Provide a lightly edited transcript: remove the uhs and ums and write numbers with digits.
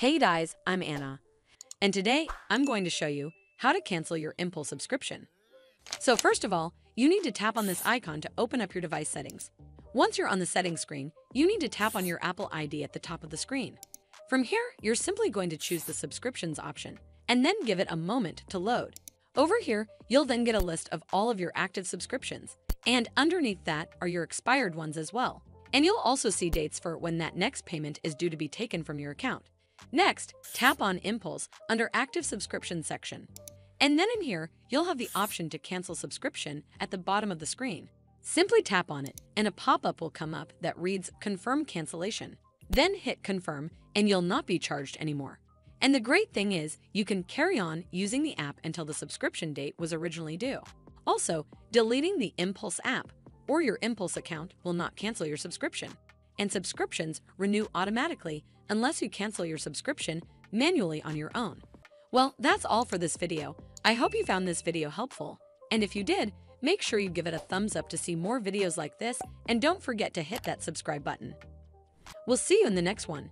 Hey guys, I'm Anna, and today I'm going to show you how to cancel your Impulse subscription. So first of all, you need to tap on this icon to open up your device settings. Once you're on the settings screen, you need to tap on your Apple ID at the top of the screen. From here, you're simply going to choose the subscriptions option, and then give it a moment to load. Over here, you'll then get a list of all of your active subscriptions, and underneath that are your expired ones as well. And you'll also see dates for when that next payment is due to be taken from your account. Next, tap on Impulse under Active Subscription section. And then in here, you'll have the option to cancel subscription at the bottom of the screen. Simply tap on it, and a pop-up will come up that reads Confirm Cancellation. Then hit Confirm, and you'll not be charged anymore. And the great thing is, you can carry on using the app until the subscription date was originally due. Also, deleting the Impulse app or your Impulse account will not cancel your subscription. And subscriptions renew automatically unless you cancel your subscription manually on your own. Well, that's all for this video. I hope you found this video helpful. And if you did, make sure you give it a thumbs up to see more videos like this, and don't forget to hit that subscribe button. We'll see you in the next one.